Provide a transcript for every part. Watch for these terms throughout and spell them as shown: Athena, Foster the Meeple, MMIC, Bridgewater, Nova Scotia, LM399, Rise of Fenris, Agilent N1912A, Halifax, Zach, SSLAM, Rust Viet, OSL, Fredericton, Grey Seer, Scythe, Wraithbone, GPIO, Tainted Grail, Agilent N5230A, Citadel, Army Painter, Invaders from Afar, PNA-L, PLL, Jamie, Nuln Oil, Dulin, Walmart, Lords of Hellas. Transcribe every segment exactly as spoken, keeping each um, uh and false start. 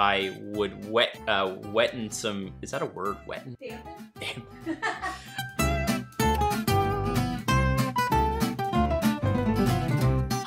I would wet, uh, wetten some, is that a word, wetten? Dampen. Dampen.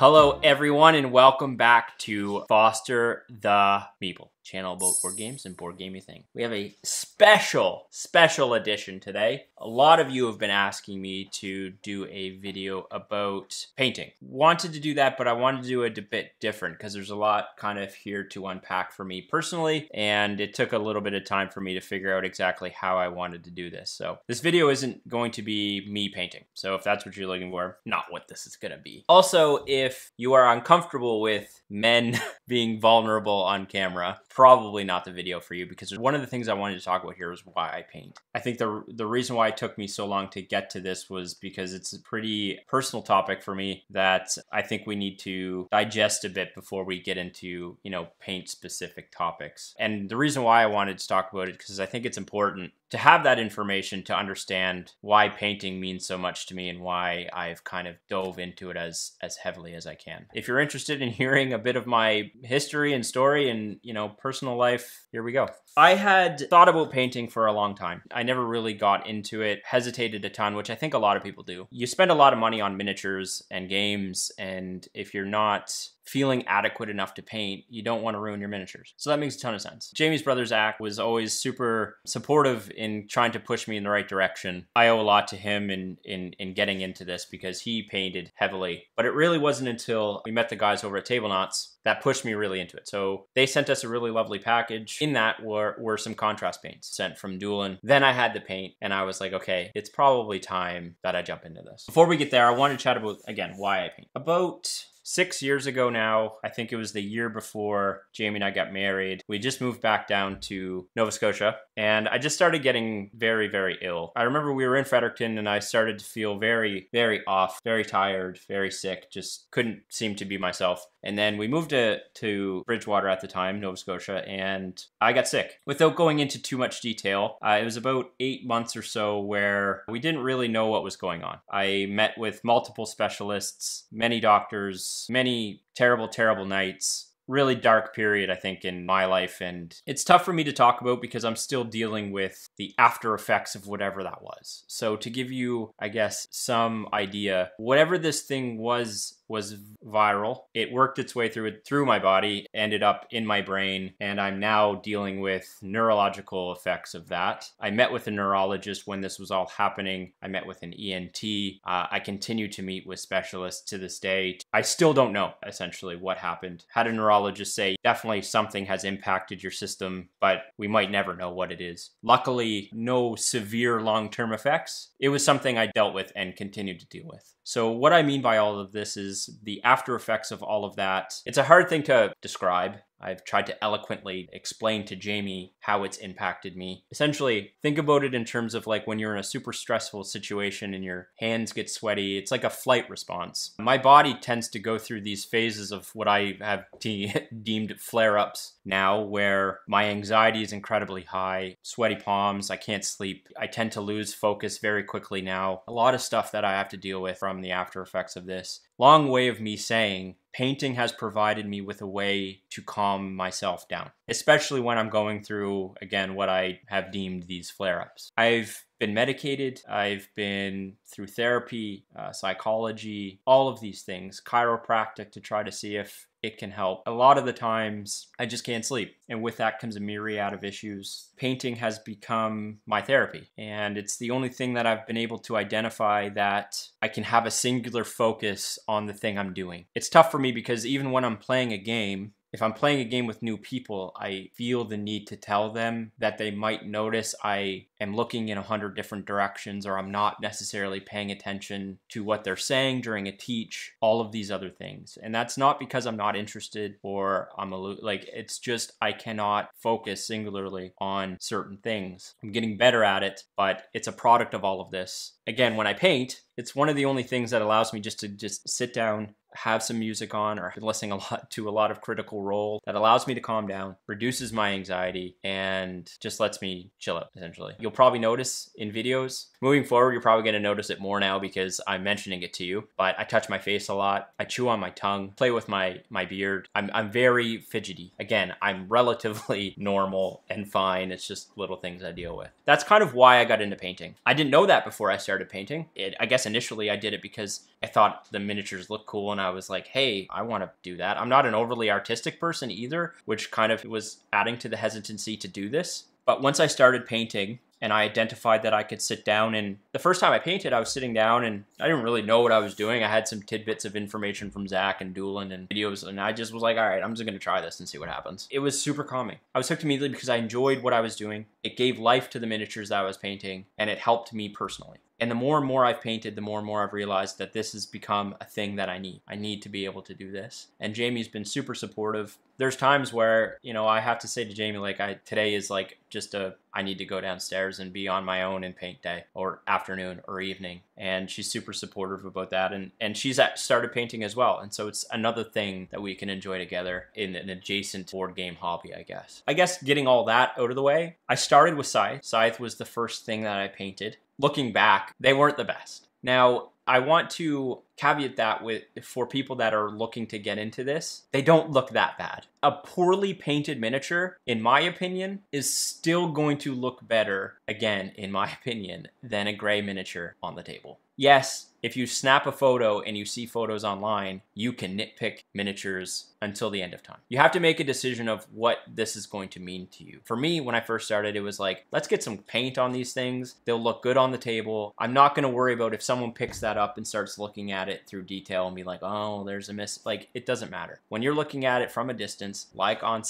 Hello everyone and welcome back to Foster the Meeple, channel about board games and board gaming thing. We have a special, special edition today. A lot of you have been asking me to do a video about painting. Wanted to do that, but I wanted to do it a bit different because there's a lot kind of here to unpack for me personally, and it took a little bit of time for me to figure out exactly how I wanted to do this. So this video isn't going to be me painting. So if that's what you're looking for, not what this is gonna be. Also, if you are uncomfortable with men being vulnerable on camera, probably not the video for you, because one of the things I wanted to talk about here is why I paint. I think the the reason why it took me so long to get to this was because it's a pretty personal topic for me that I think we need to digest a bit before we get into, you know, paint specific topics. And the reason why I wanted to talk about it, because I think it's important to have that information to understand why painting means so much to me and why I've kind of dove into it as as heavily as I can. If you're interested in hearing a bit of my history and story and, you know, personal life, here we go. I had thought about painting for a long time. I never really got into it, hesitated a ton, which I think a lot of people do. You spend a lot of money on miniatures and games, and if you're not feeling adequate enough to paint, you don't want to ruin your miniatures. So that makes a ton of sense. Jamie's brother, Zach, was always super supportive in trying to push me in the right direction. I owe a lot to him in, in, in getting into this because he painted heavily, but it really wasn't until we met the guys over at Table Knots that pushed me really into it. So they sent us a really lovely package. In that were, were some contrast paints sent from Dulin. Then I had the paint and I was like, okay, it's probably time that I jump into this. Before we get there, I want to chat about, again, why I paint. About six years ago now, I think it was the year before Jamie and I got married, we just moved back down to Nova Scotia, and I just started getting very, very ill. I remember we were in Fredericton, and I started to feel very, very off, very tired, very sick, just couldn't seem to be myself. And then we moved to, to Bridgewater at the time, Nova Scotia, and I got sick. Without going into too much detail, uh, it was about eight months or so where we didn't really know what was going on. I met with multiple specialists, many doctors, many terrible, terrible nights. Really dark period, I think, in my life, and it's tough for me to talk about because I'm still dealing with the after effects of whatever that was. So to give you, I guess, some idea, whatever this thing was was viral. It worked its way through it through my body, ended up in my brain, and I'm now dealing with neurological effects of that. I met with a neurologist when this was all happening. I met with an E N T. Uh, I continue to meet with specialists to this day. I still don't know, essentially, what happened. Had a neurologist say, definitely something has impacted your system, but we might never know what it is. Luckily, no severe long-term effects. It was something I dealt with and continued to deal with. So what I mean by all of this is the after effects of all of that. It's a hard thing to describe. I've tried to eloquently explain to Jamie how it's impacted me. Essentially, think about it in terms of like when you're in a super stressful situation and your hands get sweaty, it's like a flight response. My body tends to go through these phases of what I have de deemed flare-ups now, where my anxiety is incredibly high, sweaty palms, I can't sleep. I tend to lose focus very quickly now. A lot of stuff that I have to deal with from the after effects of this. Long way of me saying, painting has provided me with a way to calm myself down, especially when I'm going through, again, what I have deemed these flare-ups. I've been medicated, I've been through therapy, uh, psychology, all of these things, chiropractic to try to see if it can help. A lot of the times I just can't sleep, and with that comes a myriad of issues. Painting has become my therapy, and it's the only thing that I've been able to identify that I can have a singular focus on the thing I'm doing. It's tough for me because even when I'm playing a game, if I'm playing a game with new people, I feel the need to tell them that they might notice I am looking in a hundred different directions, or I'm not necessarily paying attention to what they're saying during a teach, all of these other things. And that's not because I'm not interested or I'm a like, it's just I cannot focus singularly on certain things. I'm getting better at it, but it's a product of all of this. Again, when I paint, it's one of the only things that allows me just to just sit down, have some music on or listening a lot to a lot of Critical Role that allows me to calm down, reduces my anxiety, and just lets me chill out, essentially. You'll probably notice in videos, moving forward, you're probably going to notice it more now because I'm mentioning it to you, but I touch my face a lot. I chew on my tongue, play with my, my beard. I'm, I'm very fidgety. Again, I'm relatively normal and fine. It's just little things I deal with. That's kind of why I got into painting. I didn't know that before I started painting. It, I guess initially I did it because I thought the miniatures looked cool and I was like, hey, I want to do that. I'm not an overly artistic person either, which kind of was adding to the hesitancy to do this. But once I started painting and I identified that I could sit down, and the first time I painted, I was sitting down and I didn't really know what I was doing. I had some tidbits of information from Zach and Dulin and videos, and I just was like, all right, I'm just going to try this and see what happens. It was super calming. I was hooked immediately because I enjoyed what I was doing. It gave life to the miniatures that I was painting, and it helped me personally. And the more and more I've painted, the more and more I've realized that this has become a thing that I need. I need to be able to do this. And Jamie's been super supportive. There's times where, you know, I have to say to Jamie, like, I today is like just a, I need to go downstairs and be on my own and paint day or afternoon or evening. And she's super supportive about that. And, and she's at, started painting as well. And so it's another thing that we can enjoy together in an adjacent board game hobby, I guess. I guess getting all that out of the way, I started with Scythe. Scythe was the first thing that I painted. Looking back, they weren't the best. Now, I want to caveat that with, for people that are looking to get into this, they don't look that bad. A poorly painted miniature, in my opinion, is still going to look better, again, in my opinion, than a gray miniature on the table. Yes, if you snap a photo and you see photos online, you can nitpick miniatures until the end of time. You have to make a decision of what this is going to mean to you. For me, when I first started, it was like, let's get some paint on these things. They'll look good on the table. I'm not going to worry about if someone picks that up and starts looking at it through detail and be like, oh, there's a miss. Like, it doesn't matter. When you're looking at it from a distance, like on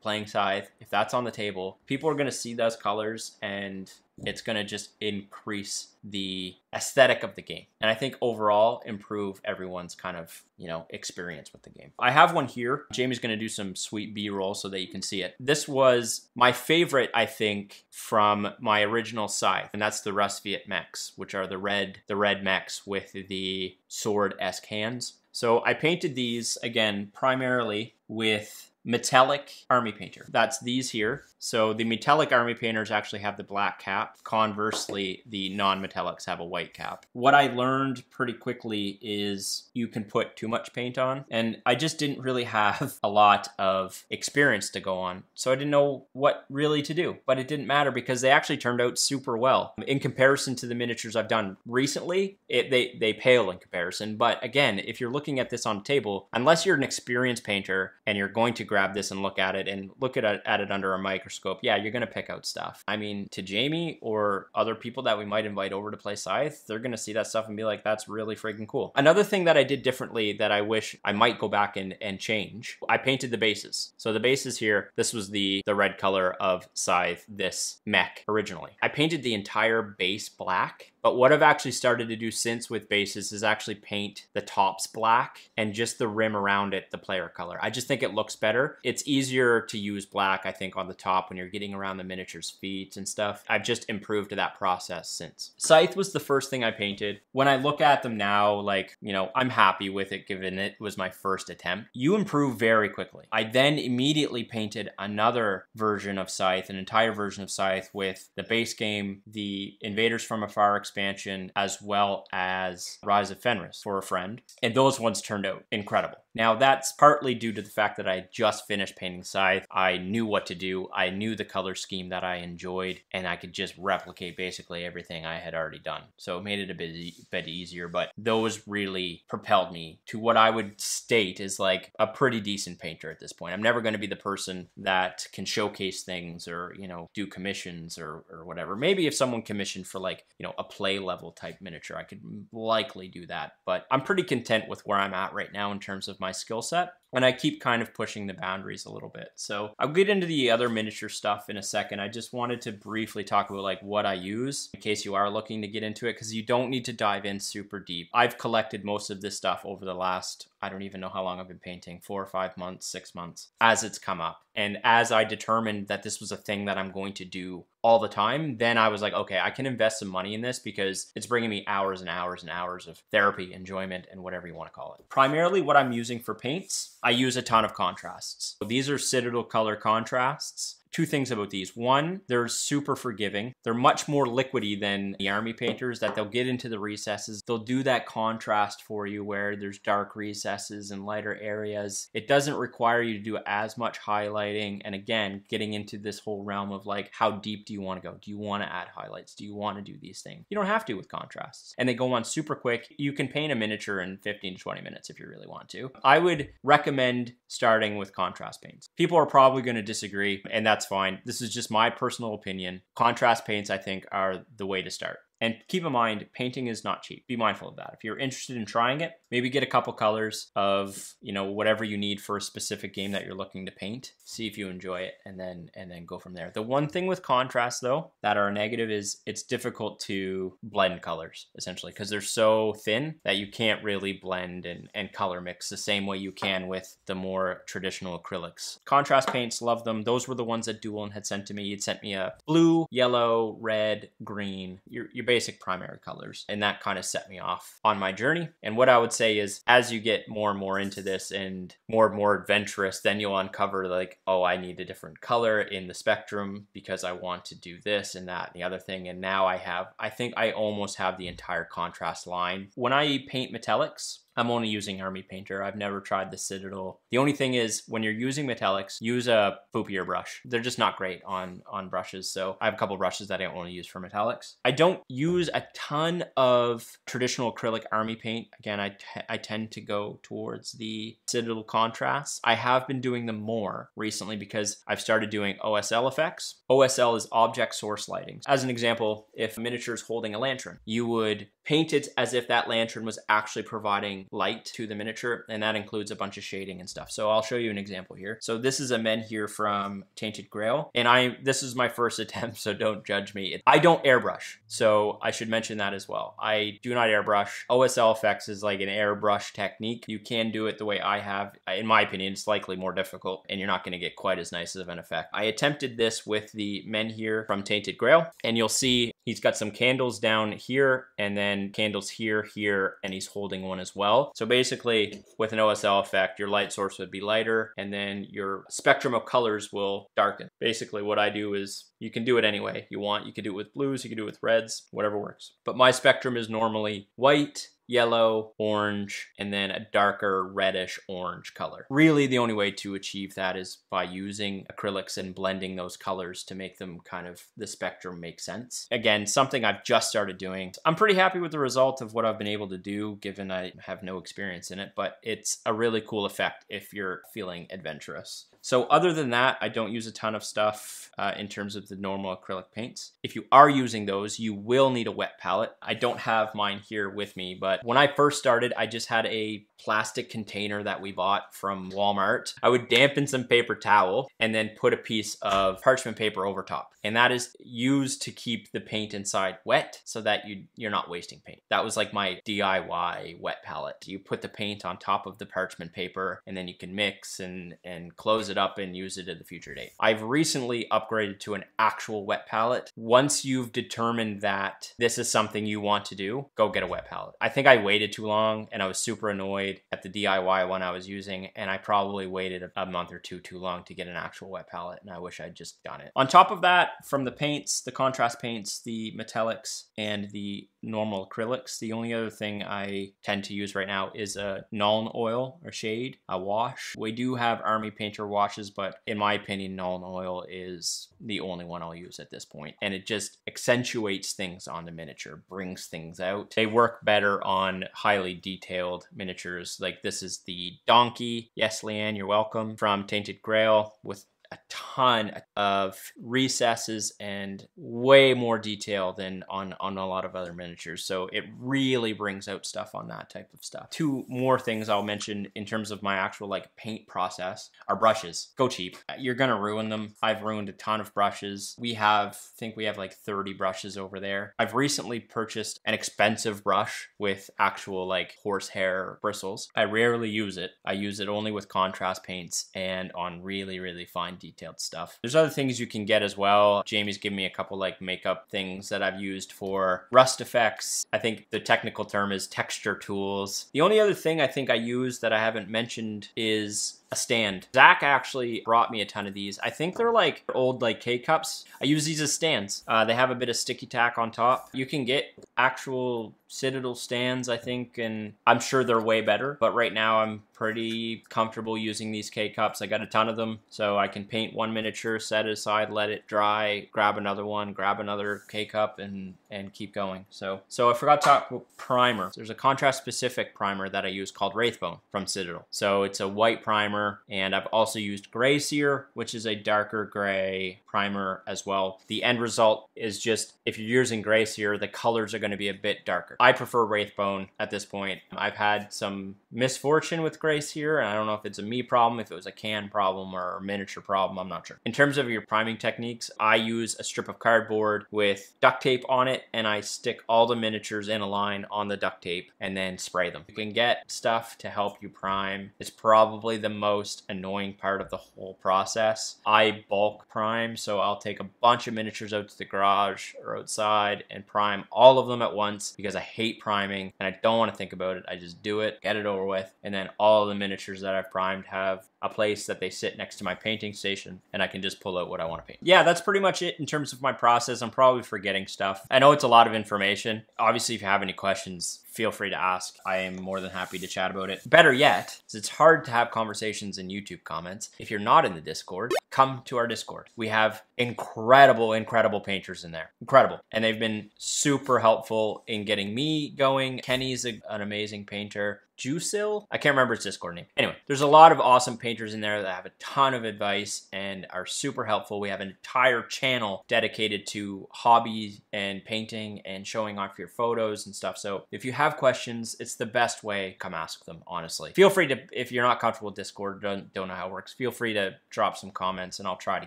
playing Scythe, if that's on the table, people are going to see those colors and it's going to just increase the aesthetic of the game. And I think overall improve everyone's kind of, you know, experience with the game. I have one here. Jamie's going to do some sweet B-roll so that you can see it. This was my favorite, I think, from my original Scythe, and that's the Rust Viet mechs, which are the red, the red mechs with the sword-esque hands. So I painted these, again, primarily with metallic Army Painter. That's these here. So the metallic Army Painters actually have the black cap. Conversely, the non-metallics have a white cap. What I learned pretty quickly is you can put too much paint on, and I just didn't really have a lot of experience to go on. So I didn't know what really to do, but it didn't matter because they actually turned out super well. In comparison to the miniatures I've done recently, it, they, they pale in comparison. But again, if you're looking at this on a table, unless you're an experienced painter and you're going to grab this and look at it and look at it, at it under a microscope, yeah, you're going to pick out stuff. I mean, to Jamie or other people that we might invite over to play Scythe, they're going to see that stuff and be like, that's really freaking cool. Another thing that I did differently that I wish I might go back and, and change, I painted the bases. So the bases here, this was the, the red color of Scythe, this mech originally. I painted the entire base black. But what I've actually started to do since with bases is actually paint the tops black and just the rim around it, the player color. I just think it looks better. It's easier to use black, I think, on the top when you're getting around the miniature's feet and stuff. I've just improved that process since. Scythe was the first thing I painted. When I look at them now, like, you know, I'm happy with it given it was my first attempt. You improve very quickly. I then immediately painted another version of Scythe, an entire version of Scythe with the base game, the Invaders from Afar expansion, as well as Rise of Fenris for a friend. And those ones turned out incredible. Now that's partly due to the fact that I just finished painting Scythe. I knew what to do. I knew the color scheme that I enjoyed, and I could just replicate basically everything I had already done. So it made it a bit, e bit easier, but those really propelled me to what I would state is like a pretty decent painter at this point. I'm never going to be the person that can showcase things or, you know, do commissions or, or whatever. Maybe if someone commissioned for, like, you know, a play level type miniature, I could likely do that, but I'm pretty content with where I'm at right now in terms of my skill set. And I keep kind of pushing the boundaries a little bit. So I'll get into the other miniature stuff in a second. I just wanted to briefly talk about like what I use in case you are looking to get into it, because you don't need to dive in super deep. I've collected most of this stuff over the last, I don't even know how long I've been painting, four or five months, six months, as it's come up. And as I determined that this was a thing that I'm going to do all the time, then I was like, okay, I can invest some money in this because it's bringing me hours and hours and hours of therapy, enjoyment, and whatever you want to call it. Primarily what I'm using for paints, I use a ton of contrasts. These are Citadel color contrasts. Two things about these. One, they're super forgiving. They're much more liquidy than the Army Painters, that they'll get into the recesses. They'll do that contrast for you where there's dark recesses and lighter areas. It doesn't require you to do as much highlighting. And again, getting into this whole realm of like, how deep do you want to go? Do you want to add highlights? Do you want to do these things? You don't have to with contrasts. And they go on super quick. You can paint a miniature in fifteen to twenty minutes if you really want to. I would recommend starting with contrast paints. People are probably going to disagree, and that's fine. This is just my personal opinion. Contrast paints, I think, are the way to start. And keep in mind, painting is not cheap. Be mindful of that. If you're interested in trying it, maybe get a couple colors of, you know, whatever you need for a specific game that you're looking to paint. See if you enjoy it, and then and then go from there. The one thing with contrast, though, that are a negative is it's difficult to blend colors, essentially, because they're so thin that you can't really blend and, and color mix the same way you can with the more traditional acrylics. Contrast paints, love them. Those were the ones that Dulin had sent to me. He'd sent me a blue, yellow, red, green. You're, you're basic primary colors, and that kind of set me off on my journey. And what I would say is, as you get more and more into this and more and more adventurous, then you'll uncover like, oh, I need a different color in the spectrum because I want to do this and that and the other thing. And now I have, I think I almost have the entire contrast line. When I paint metallics, I'm only using Army Painter. I've never tried the Citadel. The only thing is, when you're using metallics, use a poopier brush. They're just not great on, on brushes. So I have a couple brushes that I only use for metallics. I don't use a ton of traditional acrylic Army paint. Again, I, I tend to go towards the Citadel contrasts. I have been doing them more recently because I've started doing O S L effects. O S L is object source lighting. As an example, if a miniature is holding a lantern, you would paint it as if that lantern was actually providing light to the miniature, and that includes a bunch of shading and stuff. So I'll show you an example here. So this is a men here from Tainted Grail, and I this is my first attempt, so don't judge me. I don't airbrush, so I should mention that as well. I do not airbrush. O S L effects is like an airbrush technique. You can do it the way I have. In my opinion, it's likely more difficult, and you're not going to get quite as nice of an effect. I attempted this with the men here from Tainted Grail, and you'll see he's got some candles down here, and then candles here, here, and he's holding one as well. So basically, with an O S L effect, your light source would be lighter, and then your spectrum of colors will darken. Basically, what I do is, you can do it any way you want. You can do it with blues, you can do it with reds, whatever works. But my spectrum is normally white, yellow, orange, and then a darker reddish orange color. Really, the only way to achieve that is by using acrylics and blending those colors to make them kind of, the spectrum make sense. Again, something I've just started doing. I'm pretty happy with the result of what I've been able to do, given I have no experience in it, but it's a really cool effect if you're feeling adventurous. So other than that, I don't use a ton of stuff uh, in terms of the normal acrylic paints. If you are using those, you will need a wet palette. I don't have mine here with me, but when I first started, I just had a plastic container that we bought from Walmart. I would dampen some paper towel and then put a piece of parchment paper over top. And that is used to keep the paint inside wet so that you, you're not wasting paint. That was like my D I Y wet palette. You put the paint on top of the parchment paper, and then you can mix and, and close it it up and use it at the future date. I've recently upgraded to an actual wet palette. Once you've determined that this is something you want to do, go get a wet palette. I think I waited too long, and I was super annoyed at the D I Y one I was using, and I probably waited a month or two too long to get an actual wet palette, and I wish I'd just done it. On top of that, from the paints, the contrast paints, the metallics, and the normal acrylics, the only other thing I tend to use right now is a Nuln Oil or shade, a wash. We do have Army Painter washes, but in my opinion, Nuln Oil is the only one I'll use at this point. And it just accentuates things on the miniature, brings things out. They work better on highly detailed miniatures. Like this is the donkey. Yes, Leanne, you're welcome. From Tainted Grail with a ton of recesses and way more detail than on, on a lot of other miniatures. So it really brings out stuff on that type of stuff. Two more things I'll mention in terms of my actual like paint process are brushes. Go cheap. You're gonna ruin them. I've ruined a ton of brushes. We have, I think we have like thirty brushes over there. I've recently purchased an expensive brush with actual like horsehair bristles. I rarely use it. I use it only with contrast paints and on really, really fine detailed stuff. There's other things you can get as well. Jamie's given me a couple like makeup things that I've used for rust effects. I think the technical term is texture tools. The only other thing I think I use that I haven't mentioned is a stand. Zach actually brought me a ton of these. I think they're like old like K-cups. I use these as stands. Uh, they have a bit of sticky tack on top. You can get actual Citadel stands, I think, and I'm sure they're way better, but right now I'm pretty comfortable using these K-cups. I got a ton of them, so I can paint one miniature, set it aside, let it dry, grab another one, grab another K-cup, and and keep going. So, so I forgot to talk about primer. There's a contrast-specific primer that I use called Wraithbone from Citadel. So it's a white primer, and I've also used Grey Seer, which is a darker gray primer as well. The end result is just, if you're using Grey Seer, the colors are going to be a bit darker. I prefer Wraithbone at this point. I've had some misfortune with Grey Seer, and I don't know if it's a me problem, if it was a can problem or a miniature problem, I'm not sure. In terms of your priming techniques, I use a strip of cardboard with duct tape on it, and I stick all the miniatures in a line on the duct tape and then spray them. You can get stuff to help you prime. It's probably the most Most annoying part of the whole process. I bulk prime, so I'll take a bunch of miniatures out to the garage or outside and prime all of them at once because I hate priming and I don't want to think about it. I just do it, get it over with, and then all the miniatures that I've primed have a place that they sit next to my painting station and I can just pull out what I want to paint. Yeah, that's pretty much it in terms of my process. I'm probably forgetting stuff. I know it's a lot of information. Obviously, if you have any questions, feel free to ask. I am more than happy to chat about it. Better yet, it's hard to have conversations in YouTube comments. If you're not in the Discord, come to our Discord. We have incredible, incredible painters in there. Incredible. And they've been super helpful in getting me going. Kenny's a, an amazing painter. Jusil? I can't remember his Discord name. Anyway, there's a lot of awesome painters in there that have a ton of advice and are super helpful. We have an entire channel dedicated to hobbies and painting and showing off your photos and stuff. So if you have questions, it's the best way. Come ask them, honestly. Feel free to, if you're not comfortable with Discord, don't, don't know how it works, feel free to drop some comments and I'll try to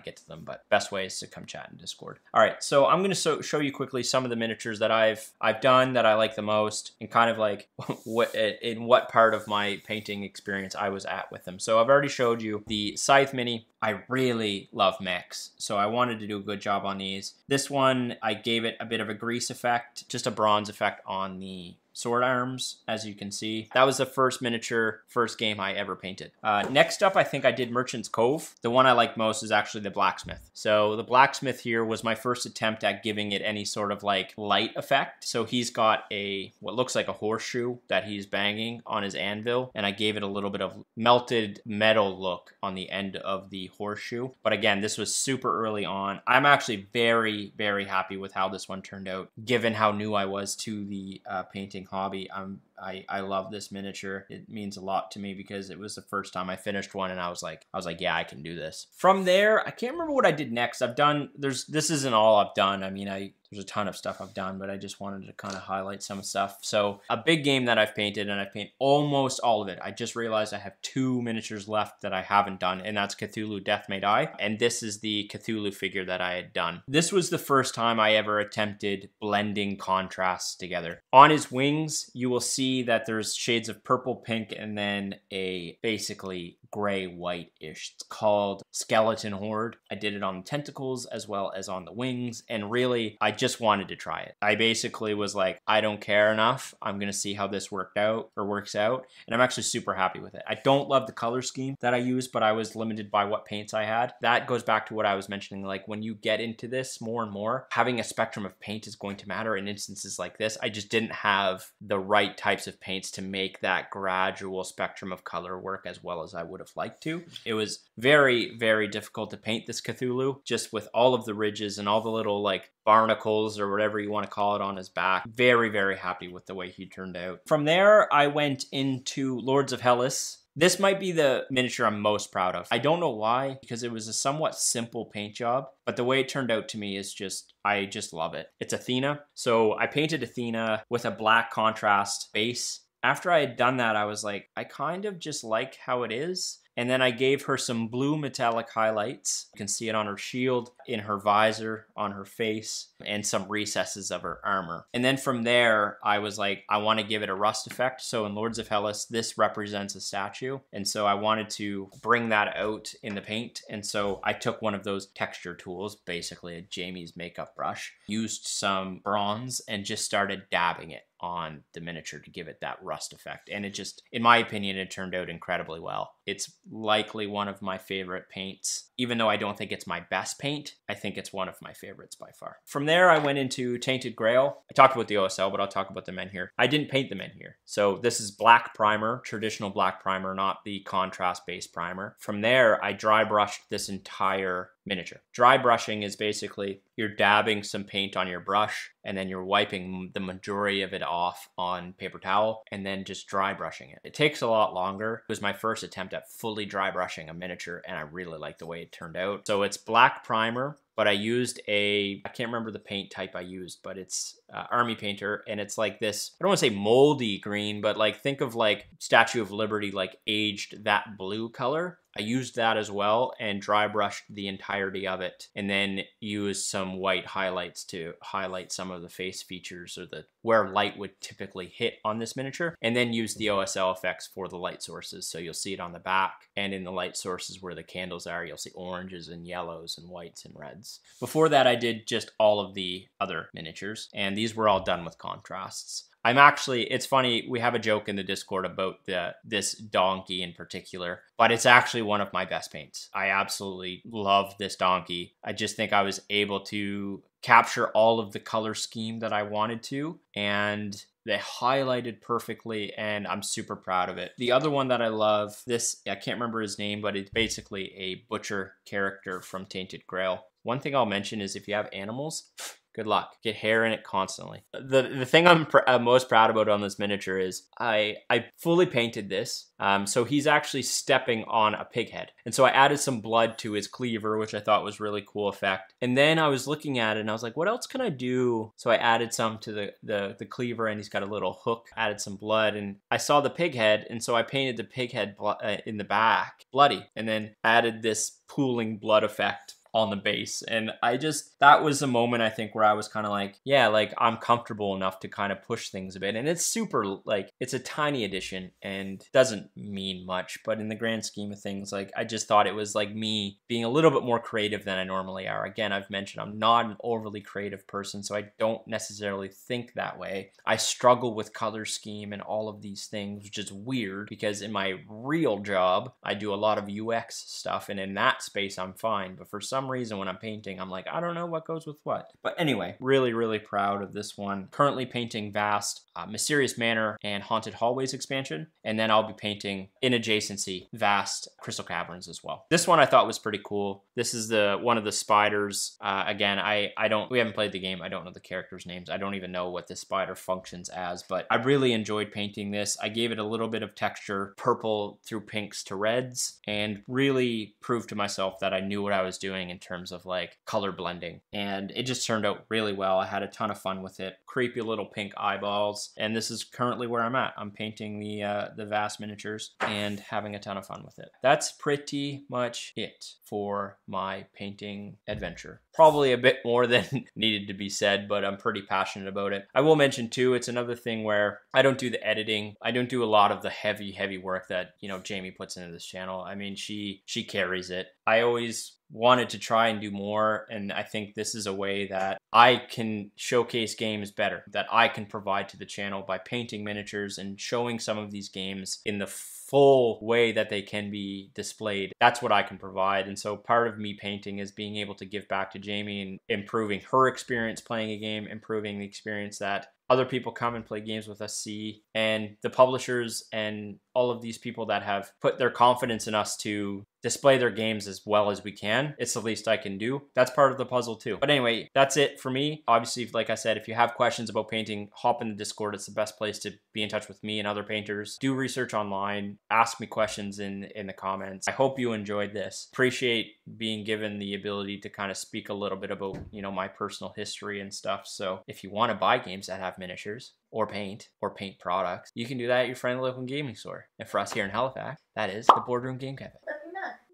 get to them. But best way is to come chat in Discord. All right, so I'm going to so show you quickly some of the miniatures that I've, I've done that I like the most and kind of like what in what part of my painting experience I was at with them. So I've already showed you the Scythe Mini. I really love mechs, so I wanted to do a good job on these. This one, I gave it a bit of a grease effect, just a bronze effect on the sword arms, as you can see. That was the first miniature, first game I ever painted. Uh, next up, I think I did Merchant's Cove. The one I like most is actually the Blacksmith. So the Blacksmith here was my first attempt at giving it any sort of like light effect. So he's got a, what looks like a horseshoe that he's banging on his anvil. And I gave it a little bit of melted metal look on the end of the horseshoe. But again, this was super early on. I'm actually very, very happy with how this one turned out, given how new I was to the uh, painting hobby. I'm I, I love this miniature. It means a lot to me because it was the first time I finished one and I was like, I was like, yeah, I can do this. From there, I can't remember what I did next. I've done, there's, this isn't all I've done. I mean, I, there's a ton of stuff I've done, but I just wanted to kind of highlight some stuff. So a big game that I've painted, and I've painted almost all of it. I just realized I have two miniatures left that I haven't done, and that's Cthulhu Death May Die. And this is the Cthulhu figure that I had done. This was the first time I ever attempted blending contrasts together. On his wings, you will see that there's shades of purple, pink, and then a basically gray white-ish. It's called Skeleton Horde. I did it on the tentacles as well as on the wings, and really I just wanted to try it. I basically was like, I don't care enough. I'm gonna see how this worked out or works out, and I'm actually super happy with it. I don't love the color scheme that I used, but I was limited by what paints I had. That goes back to what I was mentioning, like when you get into this more and more, having a spectrum of paint is going to matter in instances like this. I just didn't have the right type types of paints to make that gradual spectrum of color work as well as I would have liked to. It was very, very difficult to paint this Cthulhu, just with all of the ridges and all the little like barnacles or whatever you want to call it on his back. Very, very happy with the way he turned out. From there, I went into Lords of Hellas. This might be the miniature I'm most proud of. I don't know why, because it was a somewhat simple paint job, but the way it turned out to me is just, I just love it. It's Athena. So I painted Athena with a black contrast base. After I had done that, I was like, I kind of just like how it is. And then I gave her some blue metallic highlights. You can see it on her shield, in her visor, on her face, and some recesses of her armor. And then from there, I was like, I want to give it a rust effect. So in Lords of Hellas, this represents a statue. And so I wanted to bring that out in the paint. And so I took one of those texture tools, basically a Jamie's makeup brush, used some bronze and just started dabbing it on the miniature to give it that rust effect. And it just, in my opinion, it turned out incredibly well. It's likely one of my favorite paints. Even though I don't think it's my best paint, I think it's one of my favorites by far. From there, I went into Tainted Grail. I talked about the O S L, but I'll talk about the men here. I didn't paint the men here. So this is black primer, traditional black primer, not the contrast-based primer. From there, I dry brushed this entire miniature. Dry brushing is basically you're dabbing some paint on your brush and then you're wiping the majority of it off on paper towel and then just dry brushing it. It takes a lot longer. It was my first attempt at fully dry brushing a miniature and I really like the way it turned out. So it's black primer, but I used a, I can't remember the paint type I used, but it's uh, Army Painter, and it's like this, I don't wanna say moldy green, but like think of like Statue of Liberty, like aged that blue color. I used that as well and dry brushed the entirety of it and then used some white highlights to highlight some of the face features or the where light would typically hit on this miniature, and then used the O S L effects for the light sources. So you'll see it on the back, and in the light sources where the candles are, you'll see oranges and yellows and whites and reds. Before that, I did just all of the other miniatures, and these were all done with contrasts. I'm actually, it's funny, we have a joke in the Discord about the, this donkey in particular, but it's actually one of my best paints. I absolutely love this donkey. I just think I was able to capture all of the color scheme that I wanted to, and they highlighted perfectly, and I'm super proud of it. The other one that I love, this, I can't remember his name, but it's basically a butcher character from Tainted Grail. One thing I'll mention is if you have animals, good luck. Get hair in it constantly. The the thing I'm, pr I'm most proud about on this miniature is I, I fully painted this. Um, so he's actually stepping on a pig head. And so I added some blood to his cleaver, which I thought was really cool effect. And then I was looking at it and I was like, what else can I do? So I added some to the, the, the cleaver, and he's got a little hook, added some blood, and I saw the pig head. And so I painted the pig head uh, in the back bloody, and then added this pooling blood effect on the base. And I just, that was the moment I think where I was kind of like, yeah, like I'm comfortable enough to kind of push things a bit. And it's super, like, it's a tiny addition and doesn't mean much, but in the grand scheme of things, like I just thought it was like me being a little bit more creative than I normally are. Again, I've mentioned I'm not an overly creative person, so I don't necessarily think that way. I struggle with color scheme and all of these things, which is weird because in my real job, I do a lot of U X stuff, and in that space I'm fine, but for some reason when I'm painting, I'm like, I don't know what goes with what. But anyway, really, really proud of this one. Currently painting Vast, uh, Mysterious Manor, and Haunted Hallways expansion. And then I'll be painting in adjacency Vast Crystal Caverns as well. This one I thought was pretty cool. This is the one of the spiders. Uh, again, I, I don't, we haven't played the game. I don't know the characters' names. I don't even know what this spider functions as, but I really enjoyed painting this. I gave it a little bit of texture, purple through pinks to reds, and really proved to myself that I knew what I was doing in terms of like color blending, and it just turned out really well. I had a ton of fun with it. Creepy little pink eyeballs, and this is currently where I'm at. I'm painting the uh, the Vast miniatures and having a ton of fun with it. That's pretty much it for my painting adventure. Probably a bit more than needed to be said, but I'm pretty passionate about it. I will mention too, it's another thing where I don't do the editing. I don't do a lot of the heavy, heavy work that, you know, Jamie puts into this channel. I mean, she she carries it. I always wanted to try and do more, and I think this is a way that I can showcase games better, that I can provide to the channel by painting miniatures and showing some of these games in the full way that they can be displayed. That's what I can provide. And so part of me painting is being able to give back to Jamie and improving her experience playing a game, improving the experience that other people come and play games with us see, and the publishers and all of these people that have put their confidence in us to display their games as well as we can. It's the least I can do. That's part of the puzzle too. But anyway, that's it for me. Obviously, like I said, if you have questions about painting, hop in the Discord. It's the best place to be in touch with me and other painters. Do research online. Ask me questions in, in the comments. I hope you enjoyed this. Appreciate being given the ability to kind of speak a little bit about, you know, my personal history and stuff. So if you want to buy games that have miniatures, or paint, or paint products, you can do that at your friendly local gaming store. And for us here in Halifax, that is the Boardroom Game Cafe.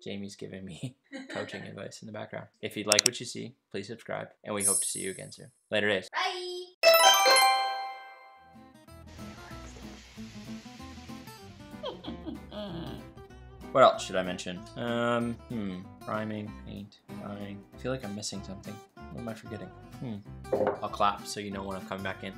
Jamie's giving me coaching advice in the background. If you'd like what you see, please subscribe, and we hope to see you again soon. Later days. Bye! What else should I mention? Um, hmm. Priming, paint, dyeing. I feel like I'm missing something. What am I forgetting? Hmm. I'll clap so you know when I'm coming back in.